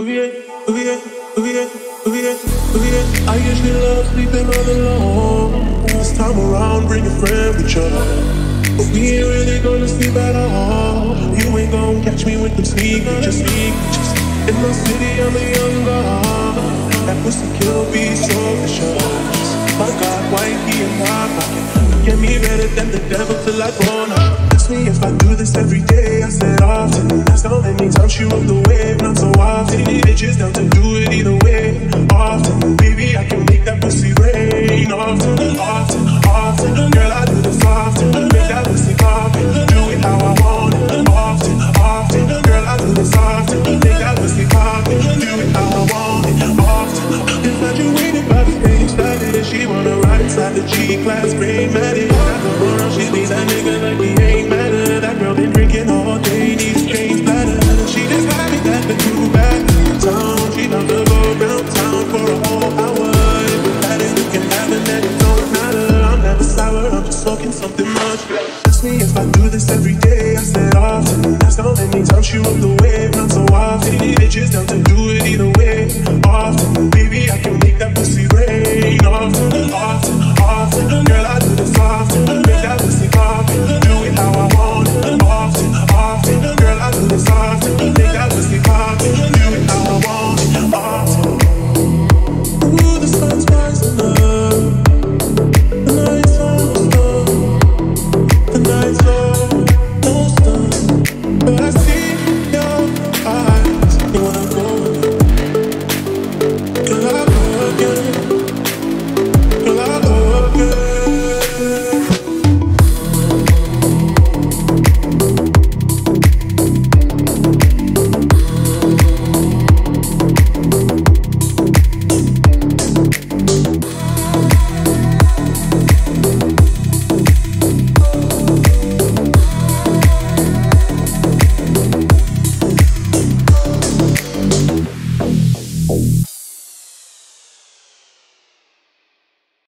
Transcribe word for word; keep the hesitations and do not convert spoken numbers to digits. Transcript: I usually love sleeping all alone. This time around, bring a friend with you. But we ain't really gonna sleep at all. You ain't gonna catch me with them sneakers. Just sneakers. In my city, I'm a young guy. That pussy kill be so vicious. My God, why he in my pocket? Get me better than the devil till I burn up. Ask me if I do this every day. I said often. That's how many times you run the wave, not so often.